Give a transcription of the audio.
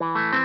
Bye.